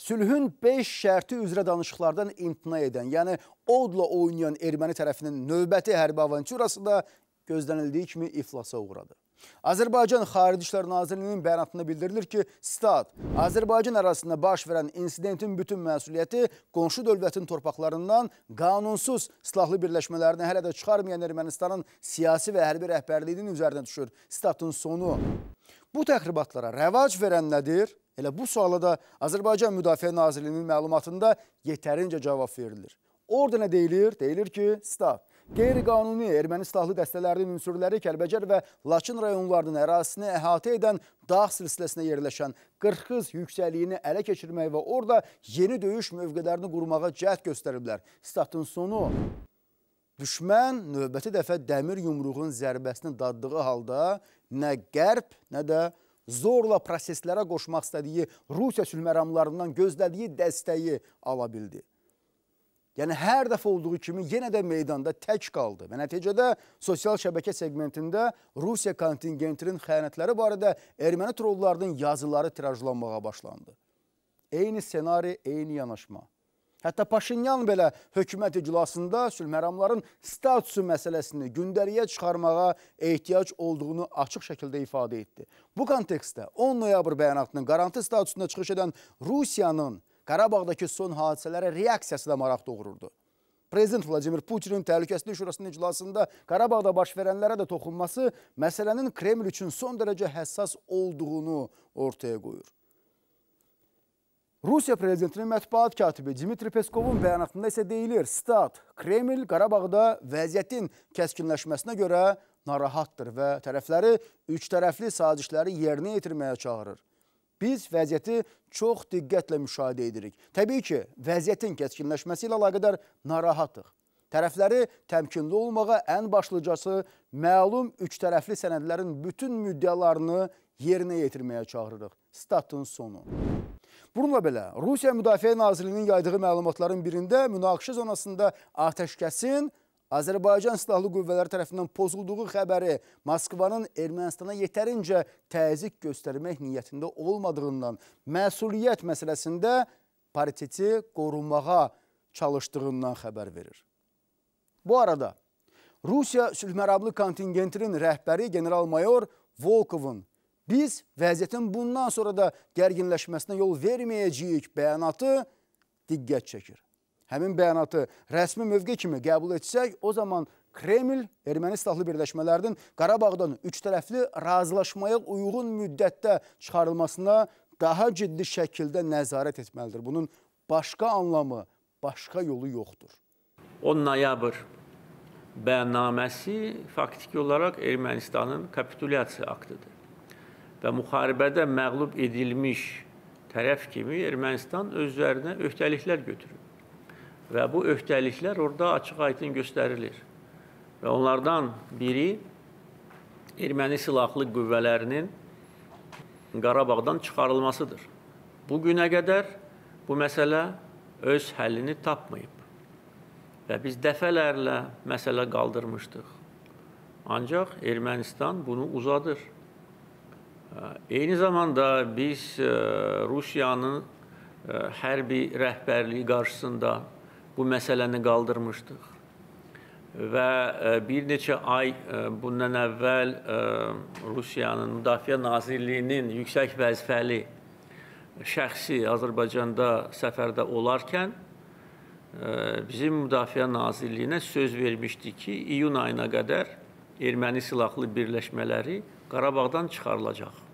Sülhün 5 şərti üzrə danışıqlardan imtina edən, yəni odla oynayan erməni tərəfinin növbəti hərbi avanturası da gözlənildiyi kimi iflasa uğradı. Azərbaycan Xarici İşlər Nazirliyinin bəyanatında bildirilir ki, stat, Azərbaycan ərazisində baş verən insidentin bütün məsuliyyəti qonşu dövlətin torpaqlarından qanunsuz silahlı birləşmələrini hələ də çıxarmayan Ermənistanın siyasi və hərbi rəhbərliyinin üzərinə düşür. Statın sonu. Bu təxribatlara rəvac verən nədir? Elə bu suala da Azərbaycan Müdafiə Nazirliyinin məlumatında yetərincə cavab verilir. Orada nə deyilir? Deyilir ki, stat, qeyri-qanuni erməni silahlı dəstələrinin ünsürləri Kəlbəcər və Laçın rayonlarının ərazisini əhatə edən dağ silsiləsinə yerləşən Qırxız yüksəliyini ələ keçirmək və orada yeni döyüş mövqelərini qurmağa cəhd göstəriblər. Statın sonu. Düşmən növbəti dəfə dəmir yumruğun zərbəsini daddığı halda nə qərb, nə də zorla proseslərə qoşmaq istədiyi Rusiya sülhməramlarından gözlədiyi dəstəyi ala bildi. Yəni, hər dəfə olduğu kimi yenə də meydanda tək qaldı və nəticədə sosial şəbəkə segmentində Rusiya kontingentinin xəyanətləri barədə erməni trollarının yazıları tirajlanmağa başlandı. Eyni senari, eyni yanaşma. Hətta Paşinyan belə hökumət iclasında sülhməramların statusu məsələsini gündəliyə çıxarmağa ehtiyac olduğunu açıq şəkildə ifadə etdi. Bu kontekstdə 10 noyabr bəyanatının qarantin statusunda çıxış edən Rusiyanın Qarabağdakı son hadisələrə reaksiyası da maraq doğururdu. Prezident Vladimir Putinin Təhlükəsizlik Şurasının iclasında Qarabağda baş verənlərə də toxunması məsələnin Kreml üçün son dərəcə həssas olduğunu ortaya qoyur. Rusiya prezidentinin mətbuat katibi Dmitri Peskovun bəyanatında isə deyilir, stat, Kreml Qarabağda vəziyyətin kəskinləşməsinə görə narahatdır və tərəfləri üç tərəfli sazişləri yerinə yetirməyə çağırır. Biz vəziyyəti çox diqqətlə müşahidə edirik. Təbii ki, vəziyyətin kəskinləşməsi ilə əlaqədar narahatıq. Tərəfləri təmkinli olmağa ən başlıcası məlum üç tərəfli sənədlərin bütün müddəalarını yerinə yetirməyə çağırırıq. Statın sonu. Bununla belə, Rusiya Müdafiə Nazirliyinin yaydığı məlumatların birində münaqişə zonasında atəşkəsin Azərbaycan Silahlı Qüvvələri tərəfindən pozulduğu xəbəri Moskvanın Ermənistana yetərincə təzyiq göstərmək niyyətində olmadığından, məsuliyyət məsələsində pariteti qorumağa çalışdığından xəbər verir. Bu arada, Rusiya sülhməramlı kontingentinin rəhbəri general-mayor Volkovun biz vəziyyətin bundan sonra da gərginləşməsinə yol verməyəcəyik bəyanatı diqqət çəkir. Həmin bəyanatı rəsmi mövqe kimi qəbul etsək, o zaman Kreml erməni silahlı birləşmələrinin Qarabağdan üç tərəfli razılaşmaya uyğun müddətdə çıxarılmasına daha ciddi şəkildə nəzarət etməlidir. Bunun başqa anlamı, başqa yolu yoxdur. 10 noyabr bəyannaməsi faktiki olaraq Ermənistanın kapitulyasiya aktıdır. Və müharibədə məğlub edilmiş tərəf kimi Ermənistan özlərinə öhdəliklər götürür. Və bu öhdəliklər orada açıq-aydın göstərilir. Və onlardan biri erməni silahlı qüvvələrinin Qarabağdan çıxarılmasıdır. Bugünə qədər bu məsələ öz həllini tapmayıb. Və biz dəfələrlə məsələ qaldırmışdıq. Ancaq Ermənistan bunu uzadır. Eyni zamanda biz Rusiyanın hərbi rəhbərliyi qarşısında bu məsələni qaldırmışdıq və bir neçə ay bundan əvvəl Rusiyanın Müdafiə Nazirliyinin yüksək vəzifəli şəxsi Azərbaycanda səfərdə olarkən bizim Müdafiə Nazirliyinə söz vermişdi ki, iyun ayına qədər erməni silahlı birləşmələri Qarabağdan çıxarılacaq.